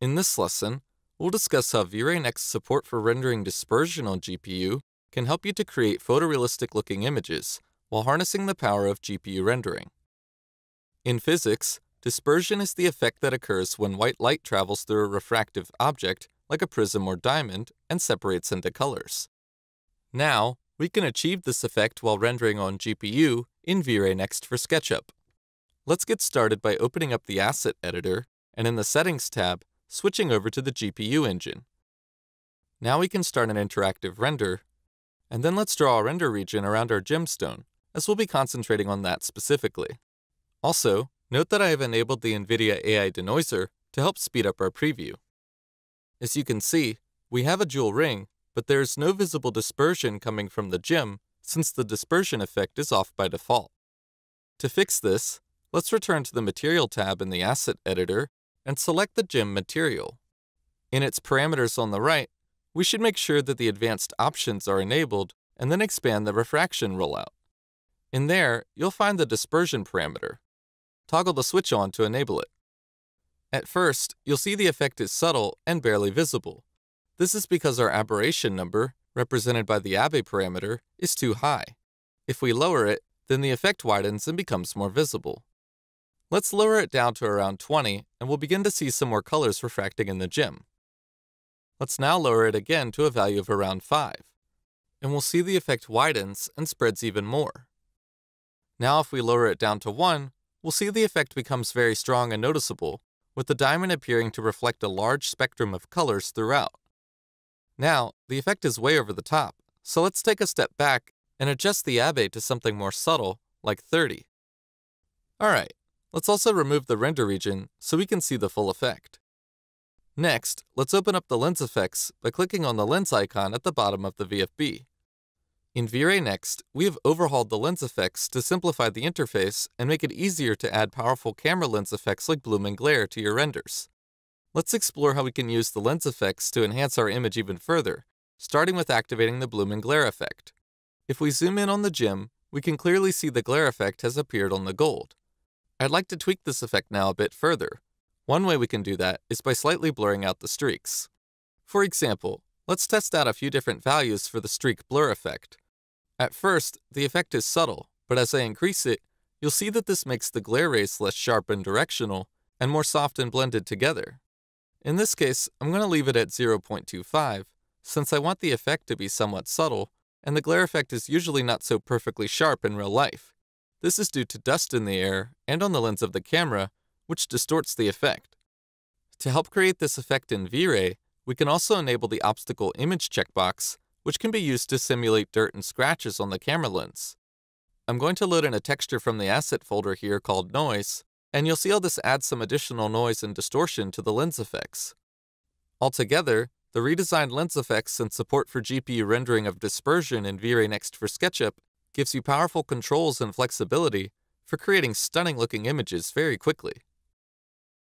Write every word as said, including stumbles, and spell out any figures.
In this lesson, we'll discuss how V-Ray Next support for rendering dispersion on G P U can help you to create photorealistic-looking images while harnessing the power of G P U rendering. In physics, dispersion is the effect that occurs when white light travels through a refractive object, like a prism or diamond, and separates into colors. Now, we can achieve this effect while rendering on G P U in V-Ray Next for SketchUp. Let's get started by opening up the Asset Editor, and in the Settings tab, switching over to the G P U engine. Now we can start an interactive render, and then let's draw a render region around our gemstone, as we'll be concentrating on that specifically. Also, note that I have enabled the NVIDIA A I denoiser to help speed up our preview. As you can see, we have a jewel ring, but there is no visible dispersion coming from the gem since the dispersion effect is off by default. To fix this, let's return to the Material tab in the Asset Editor and select the gem material. In its parameters on the right, we should make sure that the advanced options are enabled and then expand the refraction rollout. In there, you'll find the dispersion parameter. Toggle the switch on to enable it. At first, you'll see the effect is subtle and barely visible. This is because our aberration number, represented by the Abbe parameter, is too high. If we lower it, then the effect widens and becomes more visible. Let's lower it down to around twenty, and we'll begin to see some more colors refracting in the gem. Let's now lower it again to a value of around five, and we'll see the effect widens and spreads even more. Now if we lower it down to one, we'll see the effect becomes very strong and noticeable, with the diamond appearing to reflect a large spectrum of colors throughout. Now, the effect is way over the top, so let's take a step back and adjust the Abbe to something more subtle, like thirty. Alright, let's also remove the render region so we can see the full effect. Next, let's open up the lens effects by clicking on the lens icon at the bottom of the V F B. In V-Ray Next, we have overhauled the lens effects to simplify the interface and make it easier to add powerful camera lens effects like bloom and glare to your renders. Let's explore how we can use the lens effects to enhance our image even further, starting with activating the bloom and glare effect. If we zoom in on the gem, we can clearly see the glare effect has appeared on the gold. I'd like to tweak this effect now a bit further. One way we can do that is by slightly blurring out the streaks. For example, let's test out a few different values for the streak blur effect. At first, the effect is subtle, but as I increase it, you'll see that this makes the glare rays less sharp and directional, and more soft and blended together. In this case, I'm going to leave it at zero point two five, since I want the effect to be somewhat subtle, and the glare effect is usually not so perfectly sharp in real life. This is due to dust in the air and on the lens of the camera, which distorts the effect. To help create this effect in V-Ray, we can also enable the Obstacle Image checkbox, which can be used to simulate dirt and scratches on the camera lens. I'm going to load in a texture from the asset folder here called Noise, and you'll see how this adds some additional noise and distortion to the lens effects. Altogether, the redesigned lens effects and support for G P U rendering of dispersion in V-Ray Next for SketchUp gives you powerful controls and flexibility for creating stunning-looking images very quickly.